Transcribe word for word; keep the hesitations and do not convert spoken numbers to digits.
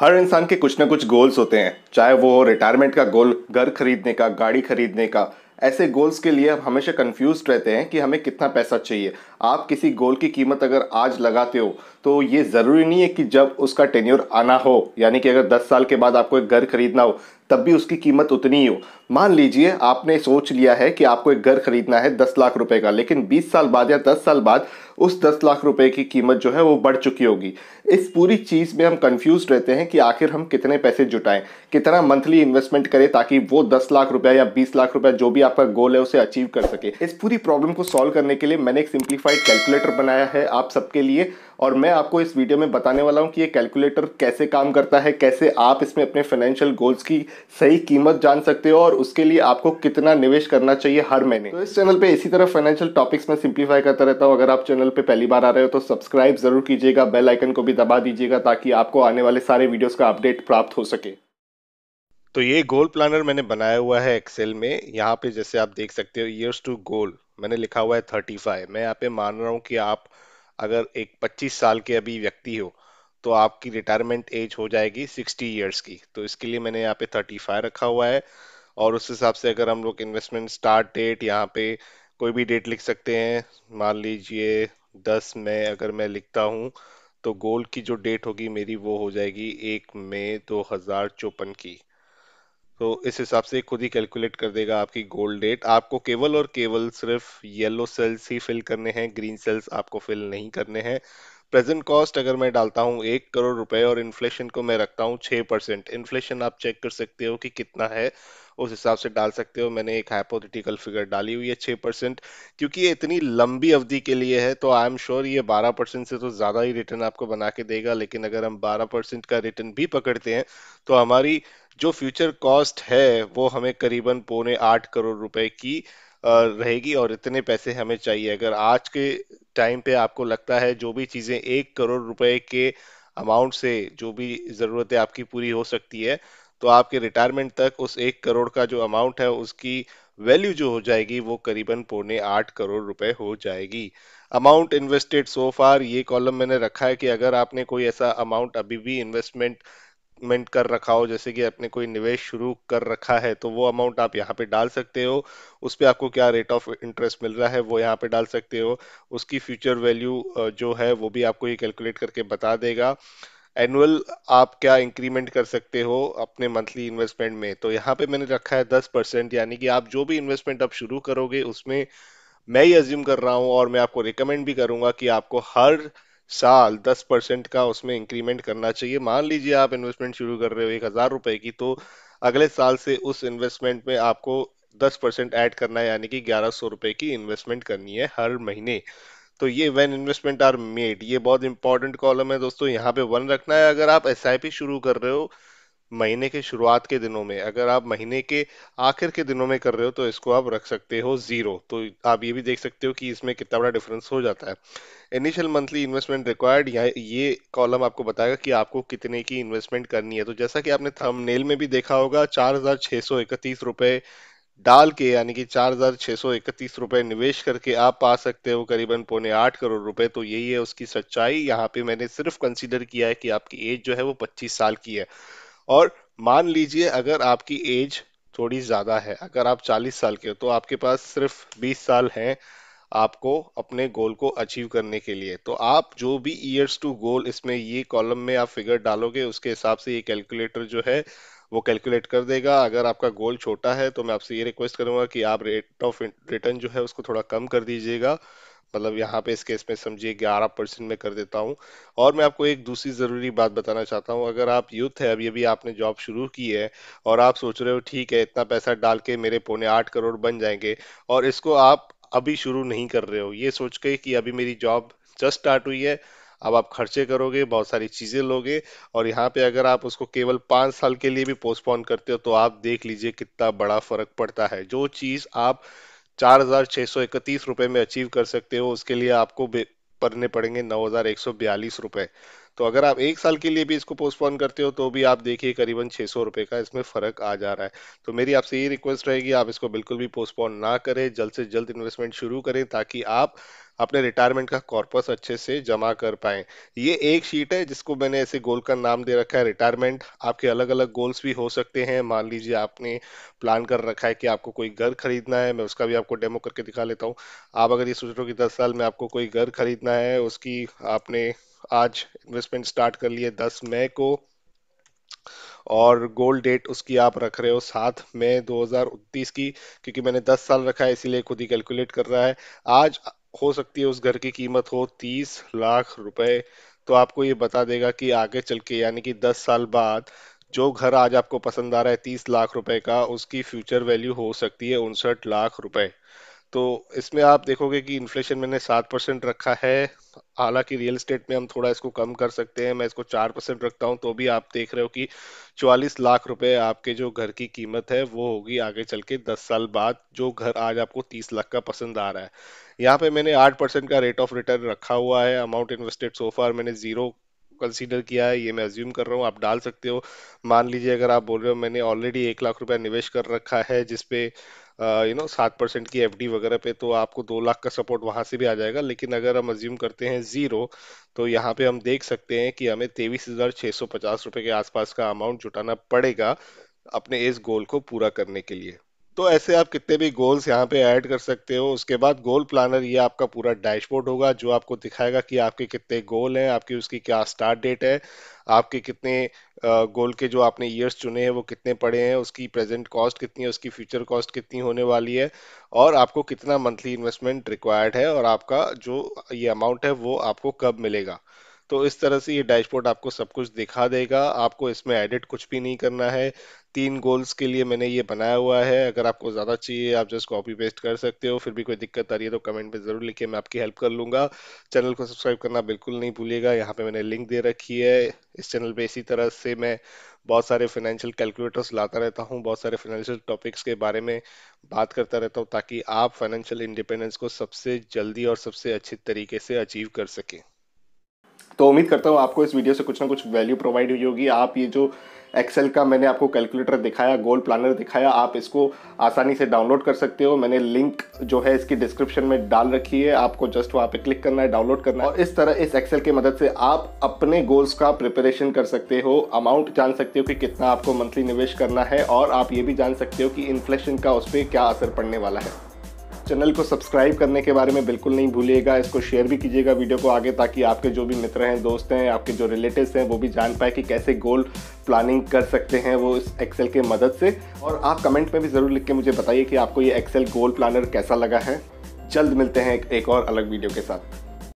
हर इंसान के कुछ ना कुछ गोल्स होते हैं, चाहे वो रिटायरमेंट का गोल, घर खरीदने का, गाड़ी खरीदने का। ऐसे गोल्स के लिए हम हमेशा कंफ्यूज्ड रहते हैं कि हमें कितना पैसा चाहिए। आप किसी गोल की कीमत अगर आज लगाते हो तो ये ज़रूरी नहीं है कि जब उसका टेन्योर आना हो, यानी कि अगर दस साल के बाद आपको एक घर खरीदना हो तब भी उसकी कीमत उतनी ही हो। मान लीजिए आपने सोच लिया है कि आपको एक घर खरीदना है दस लाख रुपए का, लेकिन बीस साल बाद या दस साल बाद उस दस लाख रुपए की कीमत जो है वो बढ़ चुकी होगी। इस पूरी चीज़ में हम कंफ्यूज रहते हैं कि आखिर हम कितने पैसे जुटाएं, कितना मंथली इन्वेस्टमेंट करें ताकि वो दस लाख रुपया या बीस लाख रुपया जो भी आपका गोल है उसे अचीव कर सके। इस पूरी प्रॉब्लम को सॉल्व करने के लिए मैंने एक सिंप्लीफाइड कैलकुलेटर बनाया है आप सबके लिए, और मैं आपको इस वीडियो में बताने वाला हूँ कि ये कैलकुलेटर कैसे काम करता है, कैसे आप इसमें अपने फाइनेंशियल गोल्स की सही कीमत जान सकते हो और उसके लिए आपको कितना निवेश करना चाहिए हर महीने। तो इस चैनल पे इसी तरह फाइनेंशियल टॉपिक्स में सिंप्लीफाई करता रहता हूँ। अगर आप चैनल पे पहली बार आ रहे हो तो सब्सक्राइब जरूर कीजिएगा, बेल आइकन को भी दबा दीजिएगा ताकि आपको आने वाले सारे वीडियोज़ का अपडेट प्राप्त हो सके। तो ये गोल प्लानर मैंने बनाया हुआ है एक्सेल में। यहाँ पे जैसे आप देख सकते हो ईयर्स टू गोल मैंने लिखा हुआ है थर्टी फाइव। मैं यहाँ पे मान रहा हूँ कि आप अगर एक पच्चीस साल के अभी व्यक्ति हो तो आपकी रिटायरमेंट एज हो जाएगी सिक्सटी इयर्स की। तो इसके लिए मैंने यहाँ पे थर्टी फाइव रखा हुआ है, और उस हिसाब से अगर हम लोग इन्वेस्टमेंट स्टार्ट डेट यहाँ पे कोई भी डेट लिख सकते हैं। मान लीजिए दस मई अगर मैं लिखता हूँ तो गोल की जो डेट होगी मेरी वो हो जाएगी एक मई दो हज़ार चौपन की। तो इस हिसाब से खुद ही कैलकुलेट कर देगा आपकी गोल डेट। आपको केवल और केवल सिर्फ येलो सेल्स ही फिल करने हैं, ग्रीन सेल्स आपको फिल नहीं करने हैं। प्रेजेंट कॉस्ट अगर मैं डालता हूँ एक करोड़ रुपए और इन्फ्लेशन को मैं रखता हूँ छः परसेंट। इन्फ्लेशन आप चेक कर सकते हो कि कितना है, उस हिसाब से डाल सकते हो। मैंने एक हाइपोथेटिकल फिगर डाली हुई है छः परसेंट, क्योंकि ये इतनी लंबी अवधि के लिए है तो आई एम श्योर ये बारह परसेंट से तो ज़्यादा ही रिटर्न आपको बना के देगा। लेकिन अगर हम बारह परसेंट का रिटर्न भी पकड़ते हैं तो हमारी जो फ्यूचर कॉस्ट है वो हमें करीबन पौने आठ करोड़ रुपए की रहेगी, और इतने पैसे हमें चाहिए। अगर आज के टाइम पे आपको लगता है जो भी चीज़ें एक करोड़ रुपए के अमाउंट से जो भी ज़रूरतें आपकी पूरी हो सकती है, तो आपके रिटायरमेंट तक उस एक करोड़ का जो अमाउंट है उसकी वैल्यू जो हो जाएगी वो करीबन पौने आठ करोड़ रुपए हो जाएगी। अमाउंट इन्वेस्टेड सो फार ये कॉलम मैंने रखा है कि अगर आपने कोई ऐसा अमाउंट अभी भी इन्वेस्टमेंट मेंट कर रखा हो, जैसे कि आपने कोई निवेश शुरू कर रखा है तो वो अमाउंट आप यहाँ पे डाल सकते हो। उस पर आपको क्या रेट ऑफ इंटरेस्ट मिल रहा है वो यहाँ पे डाल सकते हो। उसकी फ्यूचर वैल्यू जो है वो भी आपको ये कैलकुलेट करके बता देगा। एनुअल आप क्या इंक्रीमेंट कर सकते हो अपने मंथली इन्वेस्टमेंट में, तो यहाँ पे मैंने रखा है दस परसेंट, यानी कि आप जो भी इन्वेस्टमेंट आप शुरू करोगे उसमें मैं ये अज्यूम कर रहा हूँ और मैं आपको रिकमेंड भी करूँगा कि आपको हर साल दस परसेंट का उसमें इंक्रीमेंट करना चाहिए। मान लीजिए आप इन्वेस्टमेंट शुरू कर रहे हो एक हज़ार रुपये की, तो अगले साल से उस इन्वेस्टमेंट में आपको दस परसेंट ऐड करना है, यानी कि ग्यारह सौ रुपये की इन्वेस्टमेंट करनी है हर महीने। तो ये व्हेन इन्वेस्टमेंट आर मेड, ये बहुत इंपॉर्टेंट कॉलम है दोस्तों, यहाँ पे वन रखना है। अगर आप एस आई पी शुरू कर रहे हो महीने के शुरुआत के दिनों में, अगर आप महीने के आखिर के दिनों में कर रहे हो तो इसको आप रख सकते हो जीरो। तो आप ये भी देख सकते हो कि इसमें कितना बड़ा डिफरेंस हो जाता है। इनिशियल मंथली इन्वेस्टमेंट रिक्वायर्ड, या ये कॉलम आपको बताएगा कि आपको कितने की इन्वेस्टमेंट करनी है। तो जैसा कि आपने थंबनेल में भी देखा होगा चार हजार छः सौ इकतीस रुपये डाल के, यानी कि चार हजार छः सौ इकतीस रुपये निवेश करके आप पा सकते हो करीबन पौने आठ करोड़ रुपए। तो यही है उसकी सच्चाई। यहाँ पे मैंने सिर्फ कंसिडर किया है कि आपकी एज जो है वो पच्चीस साल की है, और मान लीजिए अगर आपकी एज थोड़ी ज़्यादा है, अगर आप चालीस साल के हो तो आपके पास सिर्फ बीस साल हैं आपको अपने गोल को अचीव करने के लिए। तो आप जो भी ईयर्स टू गोल इसमें ये कॉलम में आप फिगर डालोगे उसके हिसाब से ये कैलकुलेटर जो है वो कैलकुलेट कर देगा। अगर आपका गोल छोटा है तो मैं आपसे ये रिक्वेस्ट करूँगा कि आप रेट ऑफ रिटर्न जो है उसको थोड़ा कम कर दीजिएगा। मतलब यहाँ पे इस केस में समझिए ग्यारह परसेंट में कर देता हूँ। और मैं आपको एक दूसरी ज़रूरी बात बताना चाहता हूँ। अगर आप यूथ है, अभी अभी आपने जॉब शुरू की है और आप सोच रहे हो ठीक है इतना पैसा डाल के मेरे पौने आठ करोड़ बन जाएंगे, और इसको आप अभी शुरू नहीं कर रहे हो ये सोच के कि अभी मेरी जॉब जस्ट स्टार्ट हुई है, अब आप खर्चे करोगे, बहुत सारी चीज़ें लोगे, और यहाँ पे अगर आप उसको केवल पाँच साल के लिए भी पोस्टपोन करते हो तो आप देख लीजिए कितना बड़ा फ़र्क पड़ता है। जो चीज़ आप चार हजार छः सौ इकतीस रुपये में अचीव कर सकते हो उसके लिए आपको पढ़ने पड़ेंगे नौ हज़ार एक सौ बयालीस रुपये। तो अगर आप एक साल के लिए भी इसको पोस्टपोन करते हो तो भी आप देखिए करीबन छः सौ रुपये का इसमें फ़र्क आ जा रहा है। तो मेरी आपसे ये रिक्वेस्ट रहेगी, आप इसको बिल्कुल भी पोस्टपोन ना करें, जल्द से जल्द इन्वेस्टमेंट शुरू करें ताकि आप अपने रिटायरमेंट का कॉर्पस अच्छे से जमा कर पाएं। ये एक शीट है जिसको मैंने ऐसे गोल का नाम दे रखा है रिटायरमेंट। आपके अलग अलग गोल्स भी हो सकते हैं। मान लीजिए आपने प्लान कर रखा है कि आपको कोई घर खरीदना है, मैं उसका भी आपको डेमो करके दिखा लेता हूँ। आप अगर ये सोच रहे हो कि दस साल में आपको कोई घर खरीदना है, उसकी आपने आज इन्वेस्टमेंट स्टार्ट कर लिए दस मई को और गोल डेट उसकी आप रख रहे हो सात मई दो हज़ार उन्नीस की, क्योंकि मैंने दस साल रखा है इसीलिए खुद ही कैलकुलेट कर रहा है। आज हो सकती है उस घर की कीमत हो तीस लाख रुपए, तो आपको ये बता देगा कि आगे चल के यानी कि दस साल बाद जो घर आज आपको पसंद आ रहा है तीस लाख रुपए का, उसकी फ्यूचर वैल्यू हो सकती है उनसठ लाख रुपए। तो इसमें आप देखोगे कि इन्फ्लेशन मैंने सात परसेंट रखा है, हालांकि रियल एस्टेट में हम थोड़ा इसको कम कर सकते हैं, मैं इसको चार परसेंट रखता हूं, तो भी आप देख रहे हो कि चौवालीस लाख रुपए आपके जो घर की कीमत है वो होगी आगे चल के दस साल बाद, जो घर आज आपको तीस लाख का पसंद आ रहा है। यहाँ पे मैंने आठ परसेंट का रेट ऑफ रिटर्न रखा हुआ है। अमाउंट इन्वेस्टेड सोफार मैंने जीरो कंसीडर किया है, ये मैं अज्यूम कर रहा हूँ, आप डाल सकते हो। मान लीजिए अगर आप बोल रहे हो मैंने ऑलरेडी एक लाख रुपया निवेश कर रखा है जिसपे यू नो सात परसेंट की एफडी वगैरह पे, तो आपको दो लाख का सपोर्ट वहां से भी आ जाएगा। लेकिन अगर हम अज्यूम करते हैं जीरो, तो यहाँ पे हम देख सकते हैं कि हमें तेईस हजार छह सौ पचास रुपए के आसपास का अमाउंट जुटाना पड़ेगा अपने इस गोल को पूरा करने के लिए। तो ऐसे आप कितने भी गोल्स यहाँ पे ऐड कर सकते हो। उसके बाद गोल प्लानर, ये आपका पूरा डैशबोर्ड होगा जो आपको दिखाएगा कि आपके कितने गोल हैं, आपकी उसकी क्या स्टार्ट डेट है, आपके कितने गोल के जो आपने ईयर्स चुने हैं वो कितने पड़े हैं, उसकी प्रेजेंट कॉस्ट कितनी है, उसकी फ्यूचर कॉस्ट कितनी होने वाली है, और आपको कितना मंथली इन्वेस्टमेंट रिक्वायर्ड है, और आपका जो ये अमाउंट है वो आपको कब मिलेगा। तो इस तरह से ये डैशबोर्ड आपको सब कुछ दिखा देगा, आपको इसमें एडिट कुछ भी नहीं करना है। तीन गोल्स के लिए मैंने ये बनाया हुआ है, अगर आपको ज़्यादा चाहिए आप जस्ट कॉपी पेस्ट कर सकते हो। फिर भी कोई दिक्कत आ रही है तो कमेंट पे ज़रूर लिखिए, मैं आपकी हेल्प कर लूँगा। चैनल को सब्सक्राइब करना बिल्कुल नहीं भूलिएगा, यहाँ पे मैंने लिंक दे रखी है। इस चैनल पे इसी तरह से मैं बहुत सारे फाइनेंशियल कैलकुलेटर्स लाता रहता हूँ, बहुत सारे फाइनेंशियल टॉपिक्स के बारे में बात करता रहता हूँ, ताकि आप फाइनेंशियल इंडिपेंडेंस को सबसे जल्दी और सबसे अच्छे तरीके से अचीव कर सकें। तो उम्मीद करता हूँ आपको इस वीडियो से कुछ ना कुछ वैल्यू प्रोवाइड हुई होगी। आप ये जो एक्सेल का मैंने आपको कैलकुलेटर दिखाया, गोल प्लानर दिखाया, आप इसको आसानी से डाउनलोड कर सकते हो। मैंने लिंक जो है इसकी डिस्क्रिप्शन में डाल रखी है, आपको जस्ट वहाँ पे क्लिक करना है, डाउनलोड करना है, और इस तरह इस एक्सेल की मदद से आप अपने गोल्स का प्रिपरेशन कर सकते हो। अमाउंट जान सकते हो कि कितना आपको मंथली निवेश करना है, और आप ये भी जान सकते हो कि इन्फ्लेशन का उस पर क्या असर पड़ने वाला है। चैनल को सब्सक्राइब करने के बारे में बिल्कुल नहीं भूलिएगा, इसको शेयर भी कीजिएगा वीडियो को आगे, ताकि आपके जो भी मित्र हैं, दोस्त हैं, आपके जो रिलेटिव्स हैं, वो भी जान पाए कि कैसे गोल प्लानिंग कर सकते हैं वो इस एक्सेल के मदद से। और आप कमेंट में भी ज़रूर लिख के मुझे बताइए कि आपको ये एक्सेल गोल प्लानर कैसा लगा है। जल्द मिलते हैं एक और अलग वीडियो के साथ।